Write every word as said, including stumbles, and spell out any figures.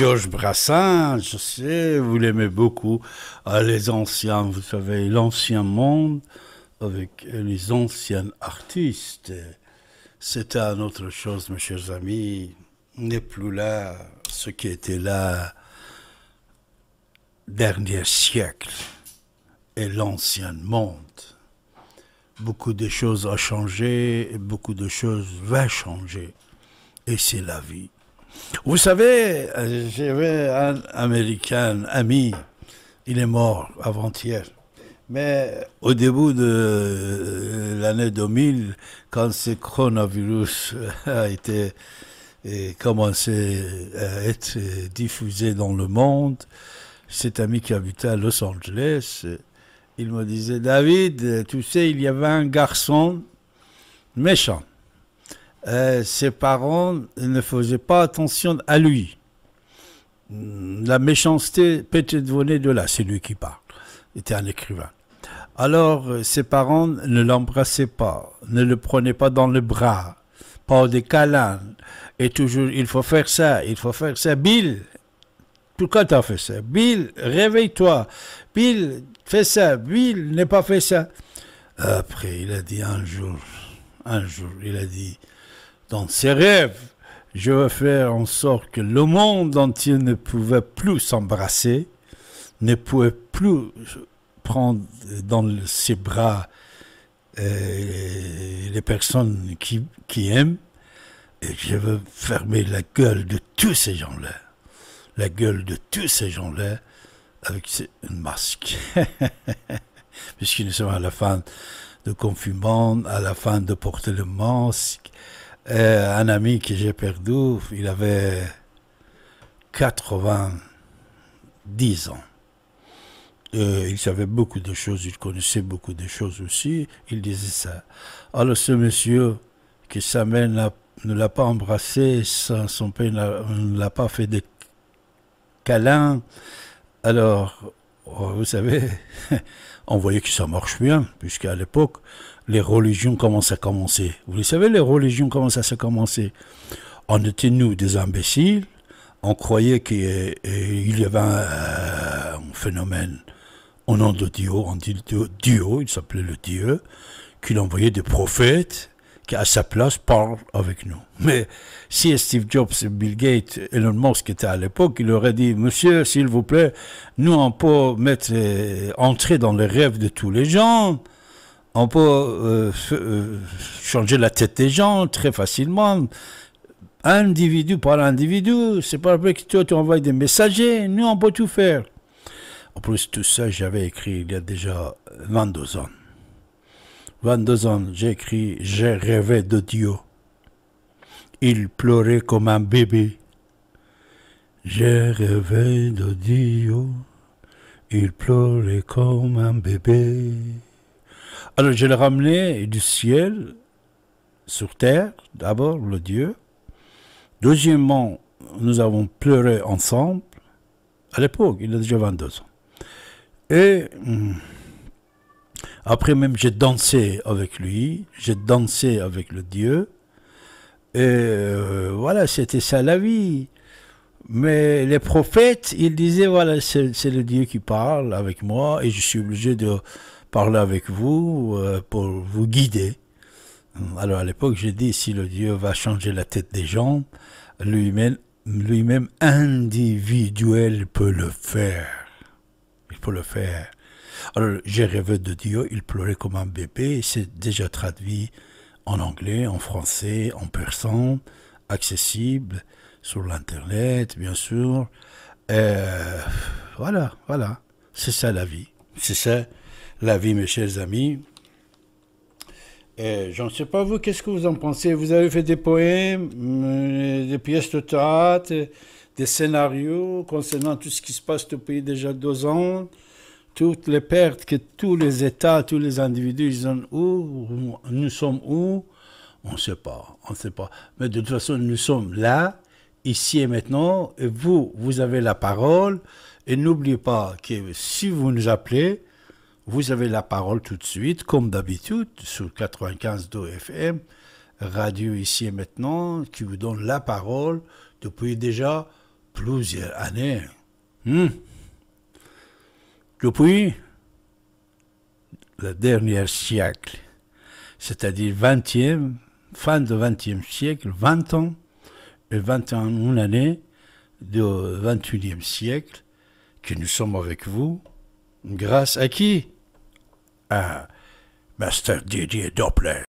Georges Brassens, je sais, vous l'aimez beaucoup. Ah, les anciens, vous savez, l'ancien monde avec les anciens artistes. C'était une autre chose, mes chers amis. N'est plus là ce qui était là dernier siècle et l'ancien monde. Beaucoup de choses ont changé et beaucoup de choses vont changer. Et c'est la vie. Vous savez, j'avais un Américain, ami, il est mort avant-hier. Mais au début de l'année deux mille, quand ce coronavirus a été et commencé à être diffusé dans le monde, cet ami qui habitait à Los Angeles, il me disait, David, tu sais, il y avait un garçon méchant. Euh, ses parents ne faisaient pas attention à lui. La méchanceté peut-être venait de là, c'est lui qui parle, il était un écrivain. Alors ses parents ne l'embrassaient pas, ne le prenaient pas dans le bras, pas des câlins, et toujours il faut faire ça, il faut faire ça. Bill, pourquoi tu as fait ça? Bill, réveille-toi. Bill, fais ça. Bill, n'aie pas fait ça. Après, il a dit un jour, un jour, il a dit, dans ses rêves, je veux faire en sorte que le monde entier ne pouvait plus s'embrasser, ne pouvait plus prendre dans ses bras euh, les personnes qui, qui aiment. Et je veux fermer la gueule de tous ces gens-là. La gueule de tous ces gens-là avec une masque. Puisque nous sommes à la fin de confinement, à la fin de porter le masque. Euh, un ami que j'ai perdu, il avait quatre-vingt-dix ans. Euh, il savait beaucoup de choses, il connaissait beaucoup de choses aussi. Il disait ça. Alors ce monsieur, que sa mère ne l'a pas embrassé, son père ne l'a pas fait de câlin. Alors, vous savez, on voyait que ça marche bien, puisqu'à l'époque, les religions commencent à commencer. Vous le savez, les religions commencent à se commencer. On était, nous, des imbéciles. On croyait qu'il y avait un, un phénomène au nom de Dieu. On dit Dieu, il s'appelait le Dieu, qu'il envoyait des prophètes qui, à sa place, parlent avec nous. Mais si Steve Jobs, Bill Gates, Elon Musk étaient à l'époque, il aurait dit, monsieur, s'il vous plaît, nous, on peut mettre, entrer dans les rêves de tous les gens. On peut euh, euh, changer la tête des gens très facilement, individu par individu. C'est pas vrai que toi tu envoies des messagers, nous on peut tout faire. En plus, tout ça, j'avais écrit il y a déjà vingt-deux ans. vingt-deux ans, j'ai écrit « J'ai rêvé de Dieu. Il pleurait comme un bébé. J'ai rêvé de Dieu. Il pleurait comme un bébé. » Alors je le ramenais du ciel sur terre, d'abord le Dieu. Deuxièmement, nous avons pleuré ensemble. À l'époque, il a déjà vingt-deux ans. Et après même, j'ai dansé avec lui, j'ai dansé avec le Dieu. Et euh, voilà, c'était ça la vie. Mais les prophètes, ils disaient, voilà, c'est le Dieu qui parle avec moi et je suis obligé de parler avec vous euh, pour vous guider. Alors à l'époque, j'ai dit, si le Dieu va changer la tête des gens, lui-même lui-même individuel peut le faire. Il peut le faire. Alors j'ai rêvé de Dieu, il pleurait comme un bébé, c'est déjà traduit en anglais, en français, en persan, accessible sur l'internet, bien sûr. Euh, voilà, voilà, c'est ça la vie, c'est ça. La vie, mes chers amis. Je ne sais pas, vous, qu'est-ce que vous en pensez? Vous avez fait des poèmes, des pièces de théâtre, des scénarios concernant tout ce qui se passe depuis déjà deux ans, toutes les pertes que tous les États, tous les individus, ils ont où? Nous sommes où? On ne sait pas, on ne sait pas. Mais de toute façon, nous sommes là, ici et maintenant, et vous, vous avez la parole, et n'oubliez pas que si vous nous appelez, vous avez la parole tout de suite, comme d'habitude, sur quatre-vingt-quinze virgule deux F M, radio ici et maintenant, qui vous donne la parole depuis déjà plusieurs années. Hmm. Depuis le dernier siècle, c'est-à-dire vingtième, fin du vingtième siècle, vingt ans et vingt et une années du vingt-et-unième siècle, que nous sommes avec vous, grâce à qui? À Master Didier Doppler.